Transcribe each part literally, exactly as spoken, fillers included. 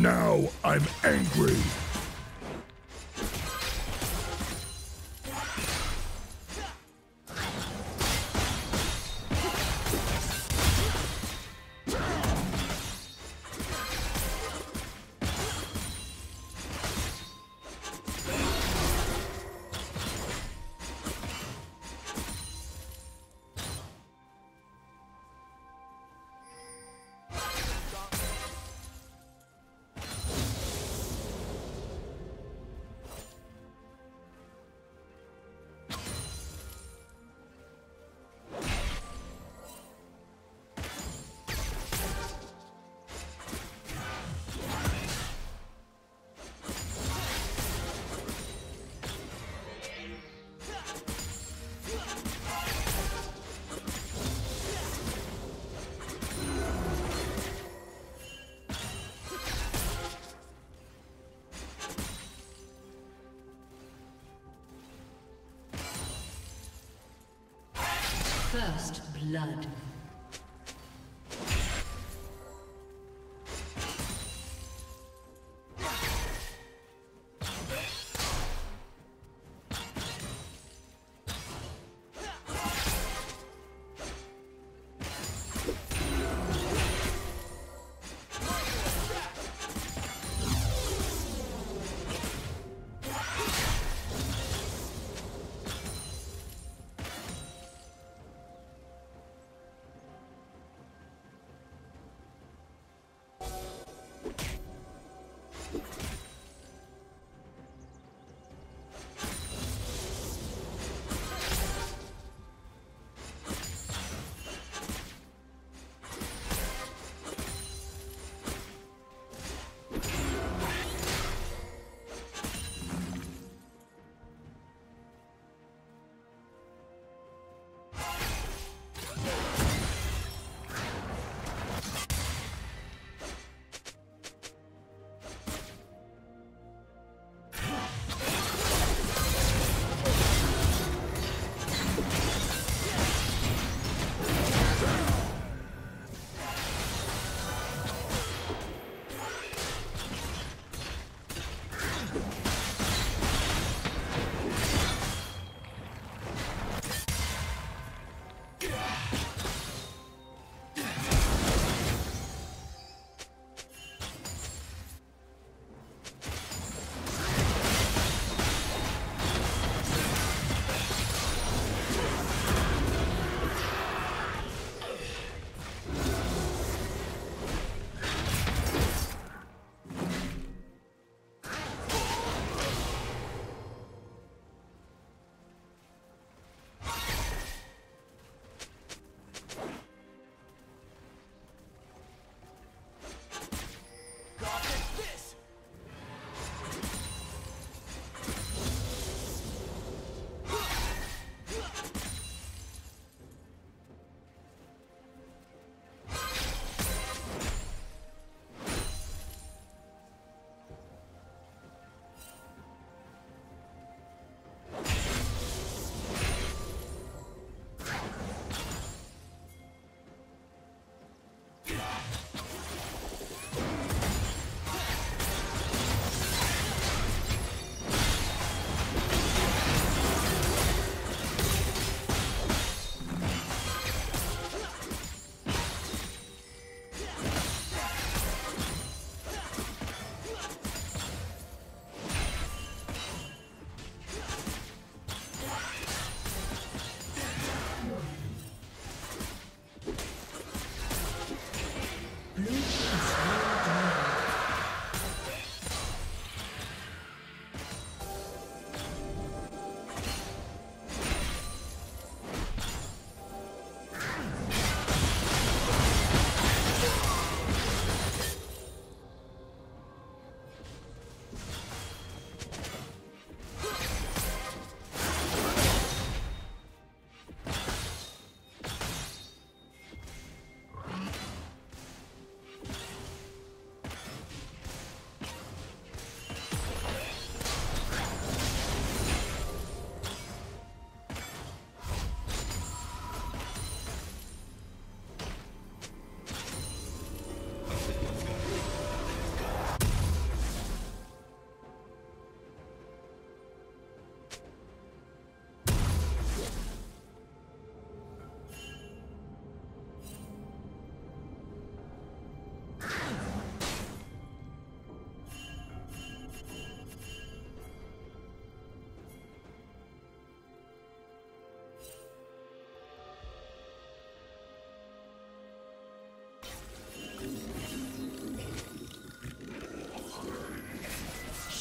Now I'm angry. First blood.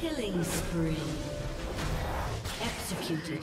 Killing spree. Executed.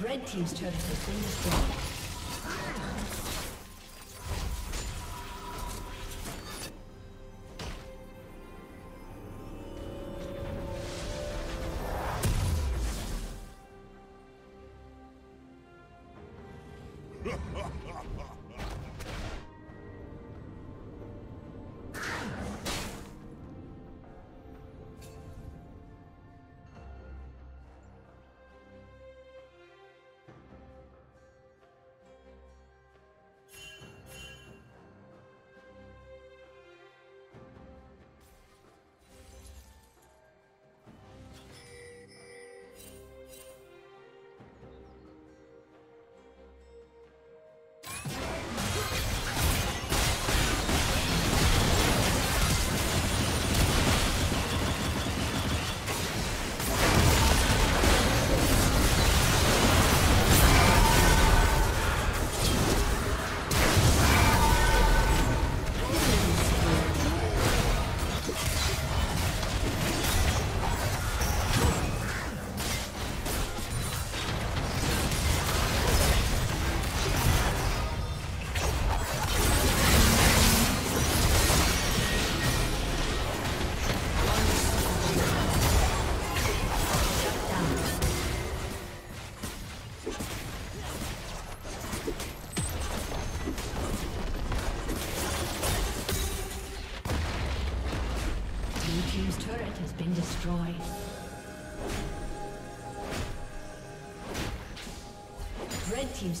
Red team's turret has been destroyed. destroyed. Red team's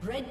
Red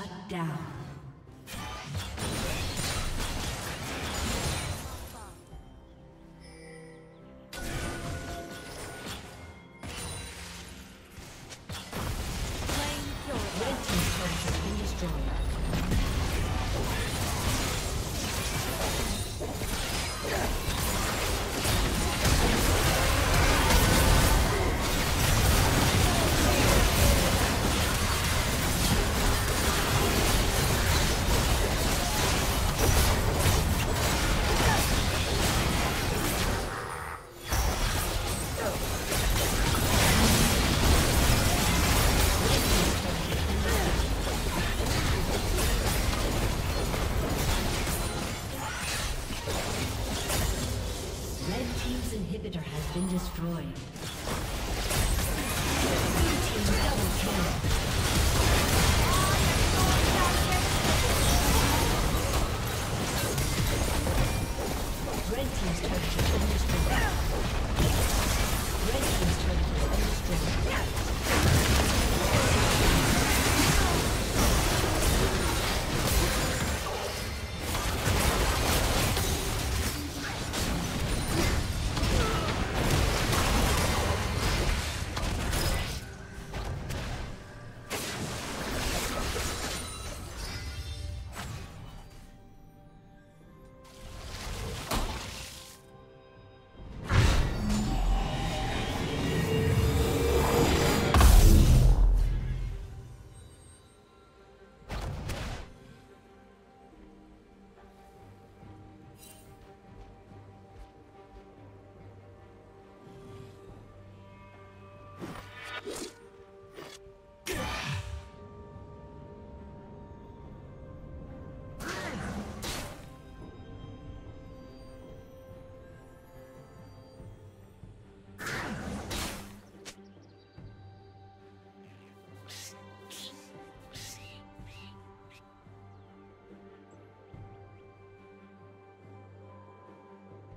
Shut down.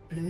Blue